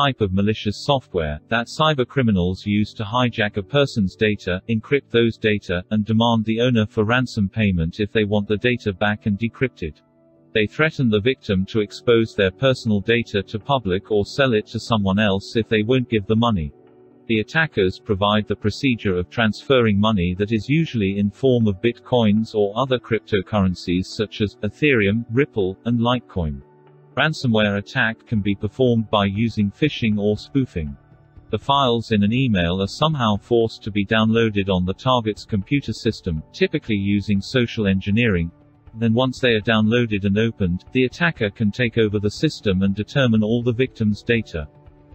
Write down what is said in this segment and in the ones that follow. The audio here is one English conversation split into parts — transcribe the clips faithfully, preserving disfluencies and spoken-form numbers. type of malicious software that cybercriminals use to hijack a person's data, encrypt those data, and demand the owner for ransom payment if they want the data back and decrypted. They threaten the victim to expose their personal data to public or sell it to someone else if they won't give the money. The attackers provide the procedure of transferring money that is usually in form of bitcoins or other cryptocurrencies such as Ethereum, Ripple, and Litecoin. Ransomware attack can be performed by using phishing or spoofing. The files in an email are somehow forced to be downloaded on the target's computer system, typically using social engineering. Then once they are downloaded and opened, the attacker can take over the system and determine all the victim's data.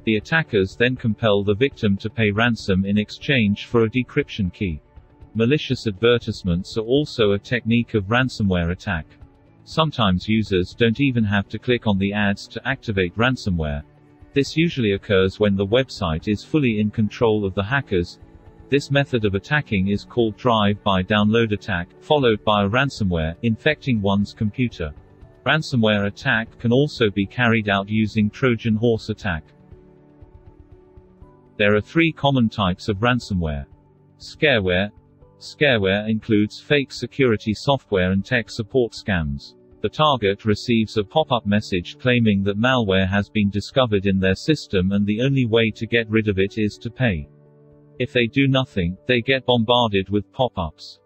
The attackers then compel the victim to pay ransom in exchange for a decryption key. Malicious advertisements are also a technique of ransomware attack. Sometimes users don't even have to click on the ads to activate ransomware. This usually occurs when the website is fully in control of the hackers. This method of attacking is called drive-by-download attack, followed by a ransomware, infecting one's computer. Ransomware attack can also be carried out using Trojan horse attack. There are three common types of ransomware. Scareware. Scareware includes fake security software and tech support scams. The target receives a pop-up message claiming that malware has been discovered in their system and the only way to get rid of it is to pay. If they do nothing, they get bombarded with pop-ups.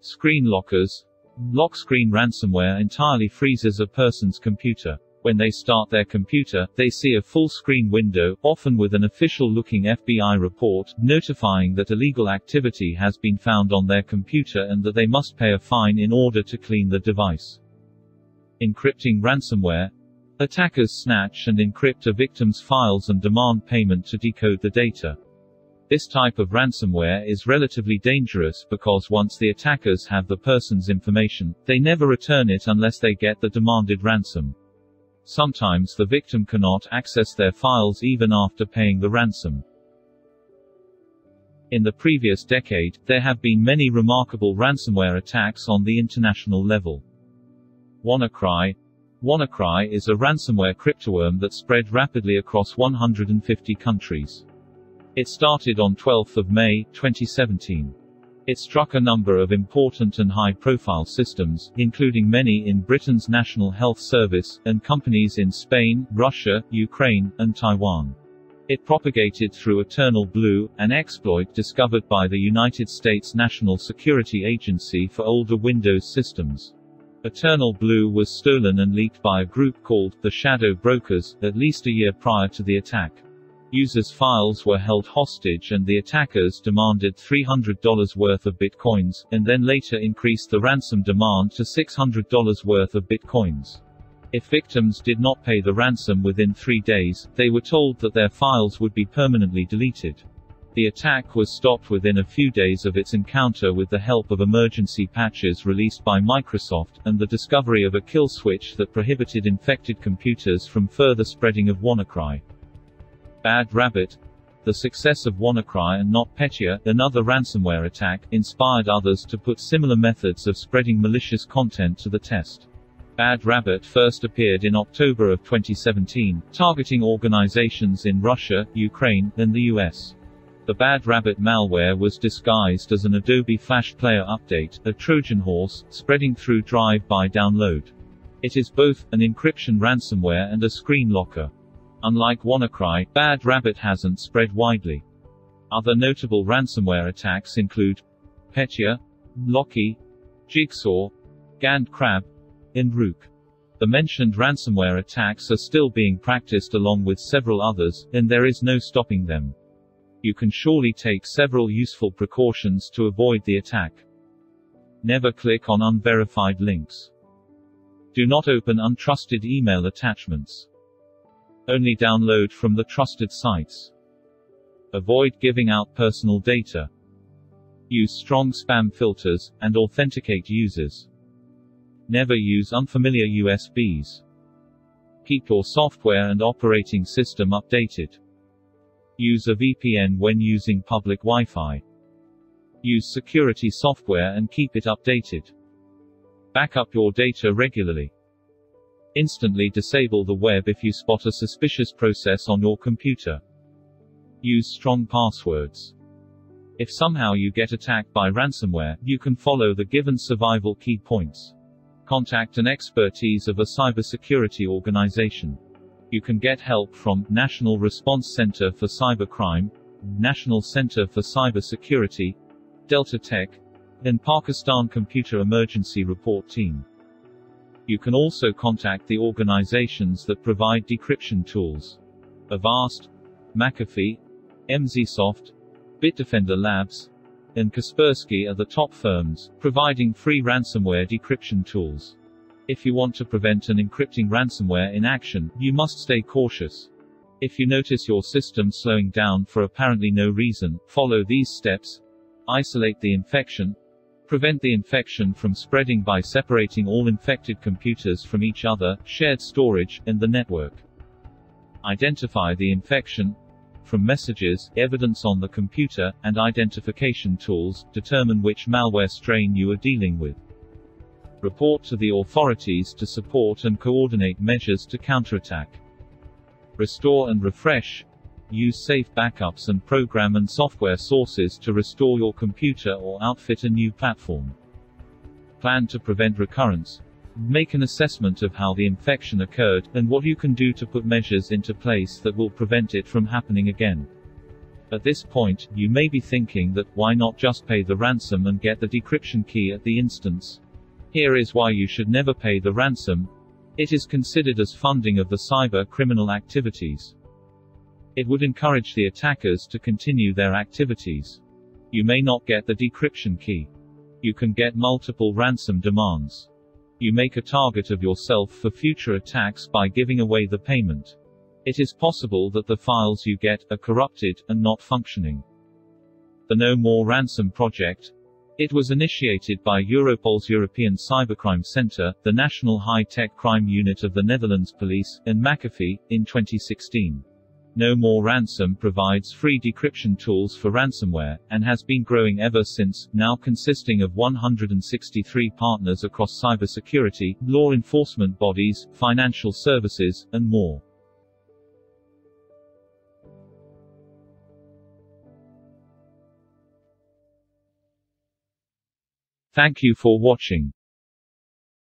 Screen lockers. Lock screen ransomware entirely freezes a person's computer. When they start their computer, they see a full-screen window, often with an official-looking F B I report, notifying that illegal activity has been found on their computer and that they must pay a fine in order to clean the device. Encrypting ransomware. Attackers snatch and encrypt a victim's files and demand payment to decode the data. This type of ransomware is relatively dangerous because once the attackers have the person's information, they never return it unless they get the demanded ransom. Sometimes the victim cannot access their files even after paying the ransom. In the previous decade, there have been many remarkable ransomware attacks on the international level. WannaCry. WannaCry is a ransomware cryptoworm that spread rapidly across one hundred fifty countries. It started on twelfth of May twenty seventeen. It struck a number of important and high-profile systems, including many in Britain's National Health Service, and companies in Spain, Russia, Ukraine, and Taiwan. It propagated through EternalBlue, an exploit discovered by the United States National Security Agency for older Windows systems. EternalBlue was stolen and leaked by a group called the Shadow Brokers, at least a year prior to the attack. Users' files were held hostage and the attackers demanded three hundred dollars worth of bitcoins, and then later increased the ransom demand to six hundred dollars worth of bitcoins. If victims did not pay the ransom within three days, they were told that their files would be permanently deleted. The attack was stopped within a few days of its encounter with the help of emergency patches released by Microsoft, and the discovery of a kill switch that prohibited infected computers from further spreading of WannaCry. Bad Rabbit. The success of WannaCry and NotPetya, another ransomware attack, inspired others to put similar methods of spreading malicious content to the test. Bad Rabbit first appeared in October of twenty seventeen, targeting organizations in Russia, Ukraine, and the U S. The Bad Rabbit malware was disguised as an Adobe Flash Player update, a Trojan horse, spreading through drive-by download. It is both an encryption ransomware and a screen locker. Unlike WannaCry, Bad Rabbit hasn't spread widely. Other notable ransomware attacks include Petya, Locky, Jigsaw, GandCrab, and Rook. The mentioned ransomware attacks are still being practiced along with several others, and there is no stopping them. You can surely take several useful precautions to avoid the attack. Never click on unverified links. Do not open untrusted email attachments. Only download from the trusted sites. Avoid giving out personal data. Use strong spam filters, and authenticate users. Never use unfamiliar U S Bs. Keep your software and operating system updated. Use a V P N when using public Wi-Fi. Use security software and keep it updated. Back up your data regularly. Instantly disable the web if you spot a suspicious process on your computer. Use strong passwords. If somehow you get attacked by ransomware, you can follow the given survival key points. Contact an expertise of a cybersecurity organization. You can get help from National Response Center for Cybercrime, National Center for Cybersecurity, Delta Tech, and Pakistan Computer Emergency Response Team. You can also contact the organizations that provide decryption tools. Avast, McAfee, MZSoft, Bitdefender Labs, and Kaspersky are the top firms, providing free ransomware decryption tools. If you want to prevent an encrypting ransomware in action, you must stay cautious. If you notice your system slowing down for apparently no reason, follow these steps. Isolate the infection. Prevent the infection from spreading by separating all infected computers from each other, shared storage, and the network. Identify the infection. From messages, evidence on the computer, and identification tools, determine which malware strain you are dealing with. Report to the authorities to support and coordinate measures to counterattack. Restore and refresh. Use safe backups and program and software sources to restore your computer or outfit a new platform. Plan to prevent recurrence. Make an assessment of how the infection occurred, and what you can do to put measures into place that will prevent it from happening again. At this point, you may be thinking that, why not just pay the ransom and get the decryption key at the instance? Here is why you should never pay the ransom. It is considered as funding of the cyber criminal activities. It would encourage the attackers to continue their activities. You may not get the decryption key. You can get multiple ransom demands. You make a target of yourself for future attacks by giving away the payment. It is possible that the files you get are corrupted and not functioning. The No More Ransom Project. It was initiated by Europol's European Cybercrime Center, the National High-Tech Crime Unit of the Netherlands Police, and McAfee, in twenty sixteen. No More Ransom provides free decryption tools for ransomware, and has been growing ever since, now consisting of one hundred sixty-three partners across cybersecurity, law enforcement bodies, financial services, and more. Thank you for watching.